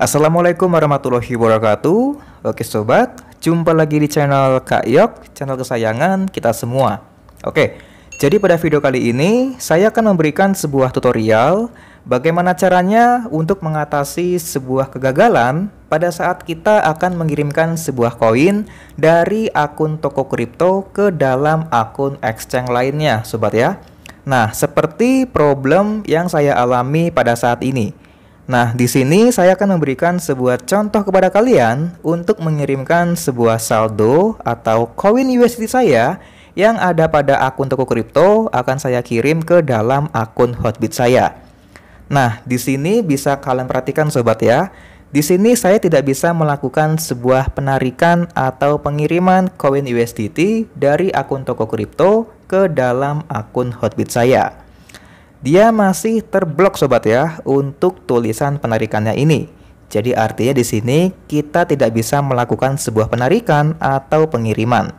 Assalamualaikum warahmatullahi wabarakatuh. Oke sobat, jumpa lagi di channel Kak Yok, channel kesayangan kita semua. Oke, jadi pada video kali ini saya akan memberikan sebuah tutorial bagaimana caranya untuk mengatasi sebuah kegagalan pada saat kita akan mengirimkan sebuah koin dari akun Tokocrypto ke dalam akun exchange lainnya, sobat ya. Nah, seperti problem yang saya alami pada saat ini. Nah, di sini saya akan memberikan sebuah contoh kepada kalian untuk mengirimkan sebuah saldo atau koin USDT saya yang ada pada akun Tokocrypto akan saya kirim ke dalam akun Hotbit saya. Nah, di sini bisa kalian perhatikan sobat ya. Di sini saya tidak bisa melakukan sebuah penarikan atau pengiriman koin USDT dari akun Tokocrypto ke dalam akun Hotbit saya. Dia masih terblok sobat ya untuk tulisan penarikannya ini. Jadi artinya di sini kita tidak bisa melakukan sebuah penarikan atau pengiriman.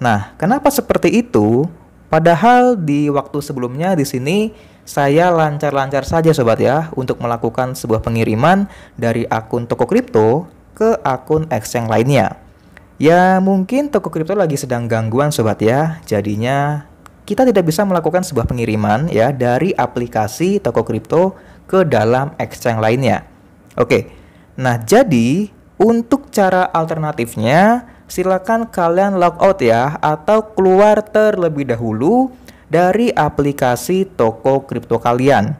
Nah, kenapa seperti itu? Padahal di waktu sebelumnya di sini saya lancar-lancar saja sobat ya untuk melakukan sebuah pengiriman dari akun Tokocrypto ke akun exchange lainnya. Ya mungkin Tokocrypto lagi sedang gangguan sobat ya. Jadinya kita tidak bisa melakukan sebuah pengiriman ya dari aplikasi Tokocrypto ke dalam exchange lainnya. Oke, nah jadi untuk cara alternatifnya silakan kalian logout ya atau keluar terlebih dahulu dari aplikasi Tokocrypto kalian.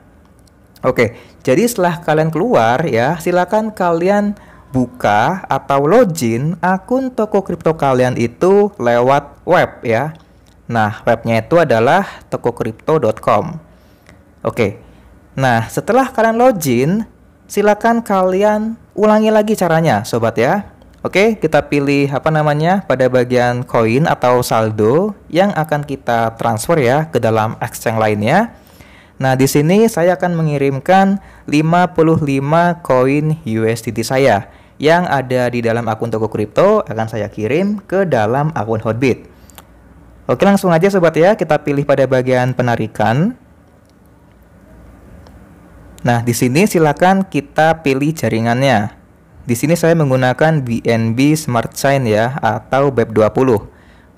Oke, jadi setelah kalian keluar ya silakan kalian buka atau login akun Tokocrypto kalian itu lewat web ya. Nah, webnya itu adalah tokocrypto.com. Oke, nah setelah kalian login, silakan kalian ulangi lagi caranya, sobat ya. Oke, kita pilih apa namanya pada bagian koin atau saldo yang akan kita transfer ya ke dalam exchange lainnya. Nah, di sini saya akan mengirimkan 55 koin USDT saya yang ada di dalam akun Tokocrypto akan saya kirim ke dalam akun Hotbit. Oke, langsung aja sobat ya, kita pilih pada bagian penarikan. Nah, di sini silakan kita pilih jaringannya. Di sini saya menggunakan BNB Smart Chain ya atau BEP20.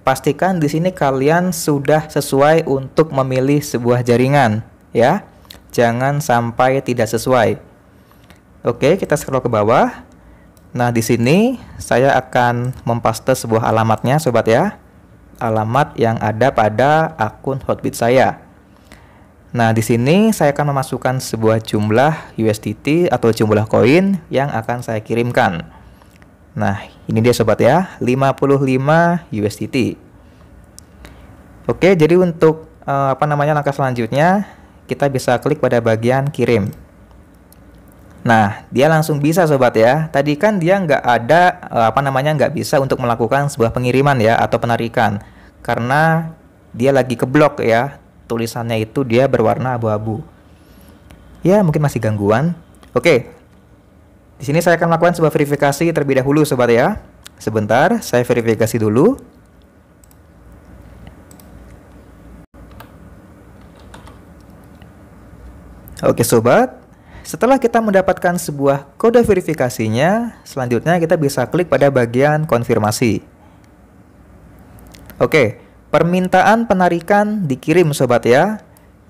Pastikan di sini kalian sudah sesuai untuk memilih sebuah jaringan ya. Jangan sampai tidak sesuai. Oke, kita scroll ke bawah. Nah, di sini saya akan mempaste sebuah alamatnya sobat ya. Alamat yang ada pada akun Hotbit saya. Nah, di sini saya akan memasukkan sebuah jumlah USDT atau jumlah koin yang akan saya kirimkan. Nah, ini dia sobat ya, 55 USDT. Oke, jadi untuk langkah selanjutnya kita bisa klik pada bagian kirim. Nah, dia langsung bisa sobat ya. Tadi kan dia nggak ada nggak bisa untuk melakukan sebuah pengiriman ya atau penarikan karena dia lagi keblok ya. Tulisannya itu dia berwarna abu-abu. Ya, mungkin masih gangguan. Oke. Di sini saya akan melakukan sebuah verifikasi terlebih dahulu sobat ya. Sebentar, saya verifikasi dulu. Oke sobat. Setelah kita mendapatkan sebuah kode verifikasinya, selanjutnya kita bisa klik pada bagian konfirmasi. Oke, permintaan penarikan dikirim sobat ya.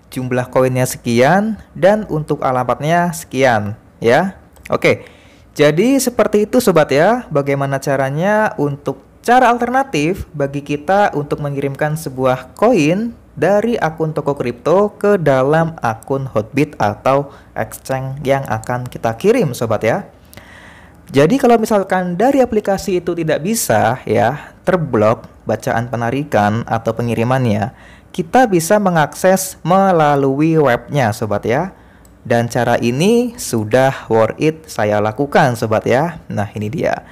Jumlah koinnya sekian dan untuk alamatnya sekian ya. Oke, jadi seperti itu sobat ya. Bagaimana caranya untuk cara alternatif bagi kita untuk mengirimkan sebuah koin dari akun Tokocrypto ke dalam akun Hotbit atau exchange yang akan kita kirim sobat ya. Jadi kalau misalkan dari aplikasi itu tidak bisa ya, terblok bacaan penarikan atau pengirimannya, kita bisa mengakses melalui webnya sobat ya. Dan cara ini sudah worth it saya lakukan sobat ya. Nah, ini dia.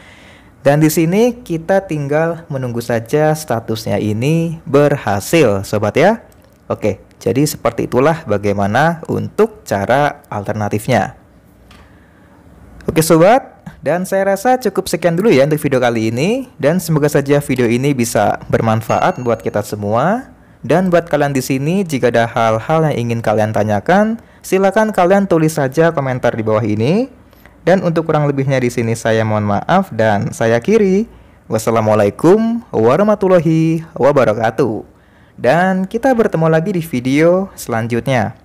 Dan di sini kita tinggal menunggu saja statusnya ini berhasil sobat ya. Oke, jadi seperti itulah bagaimana untuk cara alternatifnya. Oke sobat, dan saya rasa cukup sekian dulu ya untuk video kali ini. Dan semoga saja video ini bisa bermanfaat buat kita semua. Dan buat kalian di sini, jika ada hal-hal yang ingin kalian tanyakan, silakan kalian tulis saja komentar di bawah ini. Dan untuk kurang lebihnya di sini saya mohon maaf dan saya akhiri. Wassalamualaikum warahmatullahi wabarakatuh. Dan kita bertemu lagi di video selanjutnya.